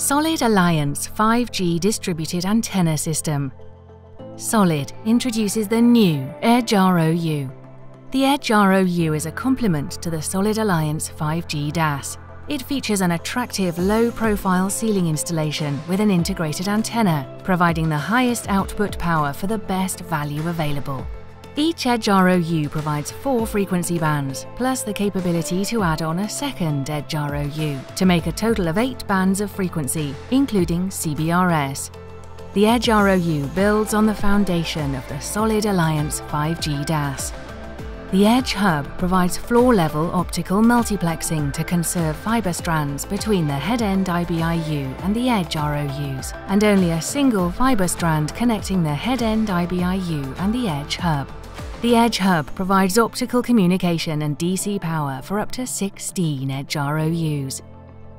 SOLID Alliance 5G Distributed Antenna System. SOLID introduces the new edgeROU. The edgeROU is a complement to the SOLID Alliance 5G DAS. It features an attractive low-profile ceiling installation with an integrated antenna, providing the highest output power for the best value available. Each edgeROU provides 4 frequency bands, plus the capability to add on a second edgeROU to make a total of 8 bands of frequency, including CBRS. The edgeROU builds on the foundation of the SOLID Alliance 5G DAS. The EdgeHub provides floor-level optical multiplexing to conserve fiber strands between the head-end IBIU and the edgeROUs, and only a single fiber strand connecting the head-end IBIU and the EdgeHub. The EdgeHub provides optical communication and DC power for up to 16 edgeROUs.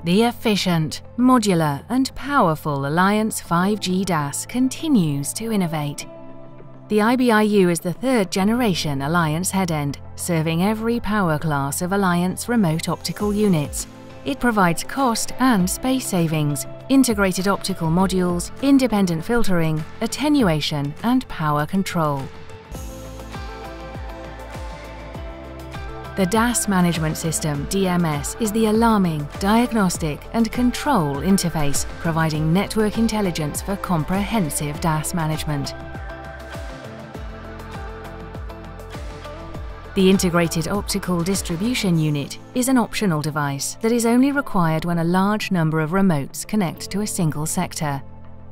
The efficient, modular, and powerful Alliance 5G DAS continues to innovate. The IBIU is the 3rd-generation Alliance headend, serving every power class of Alliance remote optical units. It provides cost and space savings, integrated optical modules, independent filtering, attenuation, and power control. The DAS Management System (DMS) is the alarming, diagnostic, and control interface, providing network intelligence for comprehensive DAS management. The Integrated Optical Distribution Unit is an optional device that is only required when a large number of remotes connect to a single sector.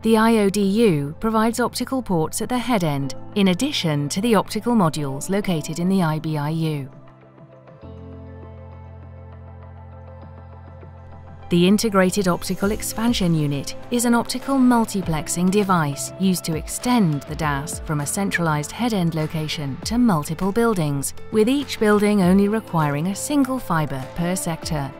The IODU provides optical ports at the head end, in addition to the optical modules located in the IBIU. The Integrated Optical Expansion Unit is an optical multiplexing device used to extend the DAS from a centralized head-end location to multiple buildings, with each building only requiring a single fiber per sector.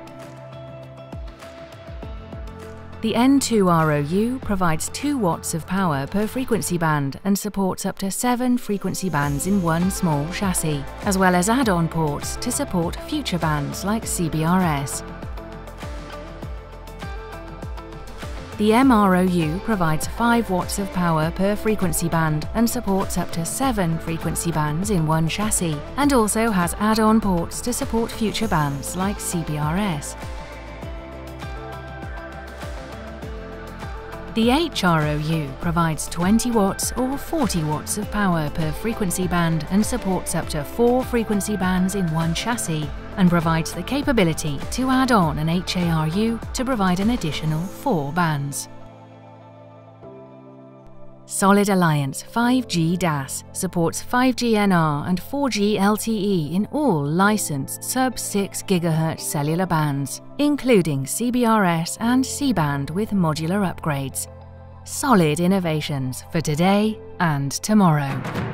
The N2ROU provides 2 watts of power per frequency band and supports up to 7 frequency bands in one small chassis, as well as add-on ports to support future bands like CBRS. The MROU provides 5 watts of power per frequency band and supports up to 7 frequency bands in one chassis, and also has add-on ports to support future bands like CBRS. The HROU provides 20 watts or 40 watts of power per frequency band and supports up to 4 frequency bands in one chassis, and provides the capability to add on an HARU to provide an additional 4 bands. SOLID Alliance 5G DAS supports 5G NR and 4G LTE in all licensed sub-6 GHz cellular bands, including CBRS and C-band with modular upgrades. SOLID innovations for today and tomorrow.